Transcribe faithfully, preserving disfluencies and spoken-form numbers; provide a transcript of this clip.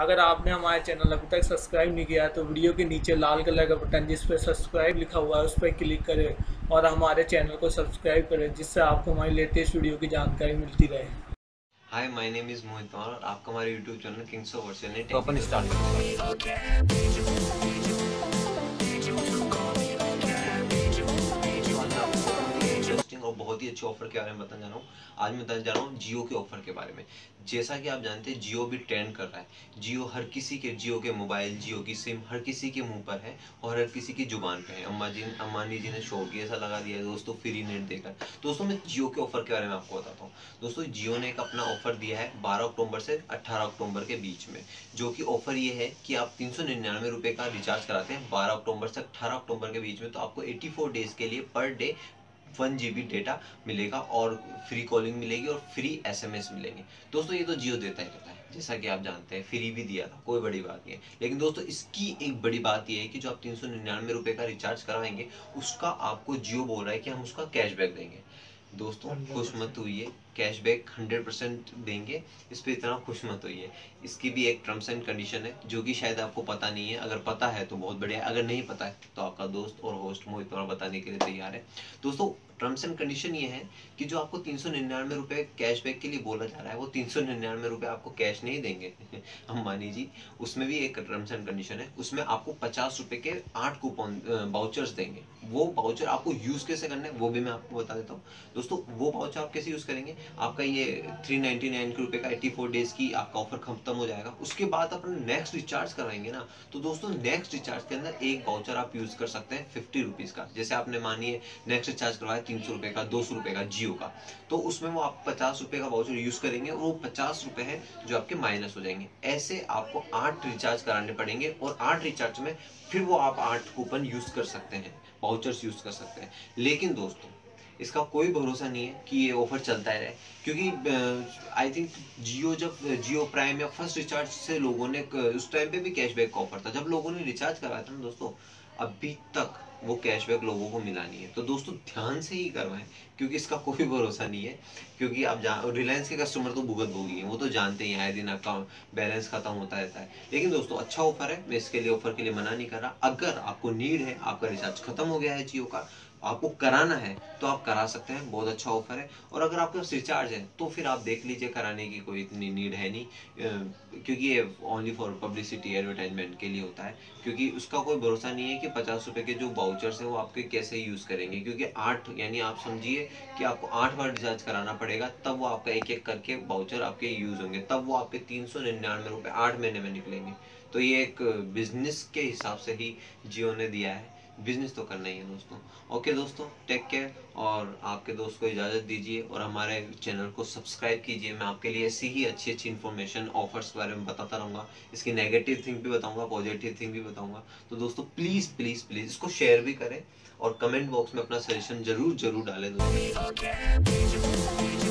अगर आपने हमारे चैनल अभी तक सब्सक्राइब नहीं किया तो वीडियो के नीचे लाल कलर का बटन जिस पर सब्सक्राइब लिखा हुआ है उस पर क्लिक करें और हमारे चैनल को सब्सक्राइब करें, जिससे आपको हमारी लेटेस्ट वीडियो की जानकारी मिलती रहे। Hi, my name is Mohit और आपका हमारे यूट्यूब चैनल किंग्स ऑफ वर्सल ने टॉप एंड स्टार्ट करते हैं। और बहुत ही अच्छे ऑफर के बारे में बताने जा रहा हूँ। आज मैं बताने जा रहा हूँ जियो के ऑफर के बारे में। जैसा कि आप जानते हैं जियो भी ट्रेंड कर रहा है। जियो हर किसी के जियो के मोबाइल, जियो की सिम हर किसी के मुंह पर है और हर किसी की जुबान पे है। अंबाजी अंबानी जी ने शो भी ऐसा लगा दिया है दोस्तों, फ्री नेट देकर। दोस्तों मैं जियो के ऑफर के बारे में आपको बताता हूँ। दोस्तों जियो ने एक अपना ऑफर दिया है बारह अक्टूबर से अट्ठारह अक्टूबर के बीच में, जो कि ऑफर ये है कि आप तीन सौ निन्यानवे रुपये का रिचार्ज कराते हैं बारह अक्टूबर से अट्ठारह अक्टूबर के बीच में, तो आपको एट्टी फोर डेज के लिए per day one G B data मिलेगा और फ्री कॉलिंग मिलेगी और फ्री एसएमएस मिलेंगे। दोस्तों ये तो जियो देता ही रहता है, जैसा कि आप जानते हैं। फ्री भी दिया था, कोई बड़ी बात नहीं है। लेकिन दोस्तों इसकी एक बड़ी बात यह है कि जो आप तीन सौ निन्यानवे रुपये का रिचार्ज करवाएंगे उसका आपको जियो बोल रहा है कि हम उसका कैशबैक देंगे। दोस्तों खुश मत हुई, कैशबैक हंड्रेड परसेंट देंगे, इस पर इतना खुश मत हुई। इसकी भी एक टर्म्स एंड कंडीशन है जो कि शायद आपको पता नहीं है। अगर पता है तो बहुत बढ़िया, अगर नहीं पता है तो आपका दोस्त और होस्ट मोहित और बताने के लिए तैयार है। दोस्तों टर्म्स एंड कंडीशन ये है कि जो आपको तीन सौ निन्यानवे रुपये कैशबैक के लिए बोला जा रहा है वो तीन सौ निन्यानवे रुपये आपको कैश नहीं देंगे अंबानी जी। उसमें भी एक टर्म्स एंड कंडीशन है, उसमें आपको पचास रुपये के आठ कूपन बाउचर्स देंगे। वो बाउचर आपको यूज़ कैसे करना है वो भी मैं आपको बता देता हूँ। दोस्तों वो बाउचर आप कैसे यूज़ करेंगे, आपका ये थ्री नाइनटी नाइन के रुपये का एट्टी फोर डेज की आपका ऑफर खत्म हो जाएगा। उसके बाद अपना नेक्स्ट रिचार्ज कराएंगे ना, तो दोस्तों नेक्स्ट रिचार्ज के अंदर एक बाउचर आप यूज़ कर सकते हैं फिफ्टी रुपीज़ का। जैसे आपने मानिए नेक्स्ट रिचार्ज करवाया तीन सौ रुपये का, दो सौ रुपये का जियो का, तो उसमें वो आप पचास रुपये का वाउचर यूज़ करेंगे और वो पचास रुपये है जो आपके माइनस हो जाएंगे। ऐसे आपको आठ रिचार्ज कराने पड़ेंगे और आठ रिचार्ज में फिर वो आप आठ कूपन यूज़ कर सकते हैं, वाउचर्स यूज़ कर सकते हैं। लेकिन दोस्तों इसका कोई भरोसा नहीं है कि ये ऑफर चलता ही रहे, क्योंकि आई थिंक जियो जब जियो प्राइम या फर्स्ट रिचार्ज से लोगों ने उस टाइम पे भी कैशबैक का ऑफर था, जब लोगों ने रिचार्ज करवाया था ना दोस्तों, अभी तक वो कैशबैक लोगों को मिला नहीं है। तो दोस्तों ध्यान से ही करवाएं, क्योंकि इसका कोई भरोसा नहीं है। क्योंकि आप जान रिलायंस के कस्टमर तो भुगत भोगी हैं, वो तो जानते हैं आए दिन आपका बैलेंस खत्म होता रहता है। लेकिन दोस्तों अच्छा ऑफर है, मैं इसके लिए ऑफर के लिए मना नहीं कर रहा। अगर आपको नीड है, आपका रिचार्ज खत्म हो गया है जियो का, आपको कराना है तो आप करा सकते हैं, बहुत अच्छा ऑफर है। और अगर आपके पास रिचार्ज है तो फिर आप देख लीजिए, कराने की कोई इतनी नीड है नहीं, क्योंकि ये ओनली फॉर पब्लिसिटी एडवर्टाइजमेंट के लिए होता है। क्योंकि उसका कोई भरोसा नहीं है कि पचास रुपये के जो वाउचर्स हैं वो आपके कैसे यूज़ करेंगे, क्योंकि आठ यानी आप समझिए कि आपको आठ बार रिचार्ज कराना पड़ेगा, तब वो आपका एक एक करके वाउचर आपके यूज़ होंगे, तब वो आपके तीन सौ निन्यानवे रुपये आठ महीने में निकलेंगे। तो ये एक बिजनेस के हिसाब से ही जियो ने दिया है, बिजनेस तो करना ही है दोस्तों। ओके दोस्तों, टेक केयर और आपके दोस्त को इजाज़त दीजिए और हमारे चैनल को सब्सक्राइब कीजिए। मैं आपके लिए ऐसी ही अच्छी अच्छी इन्फॉर्मेशन ऑफर्स के बारे में बताता रहूँगा। इसकी नेगेटिव थिंग भी बताऊँगा, पॉजिटिव थिंग भी बताऊँगा। तो दोस्तों प्लीज़ प्लीज़ प्लीज़ इसको शेयर भी करें और कमेंट बॉक्स में अपना सजेशन ज़रूर ज़रूर डालें दोस्तों।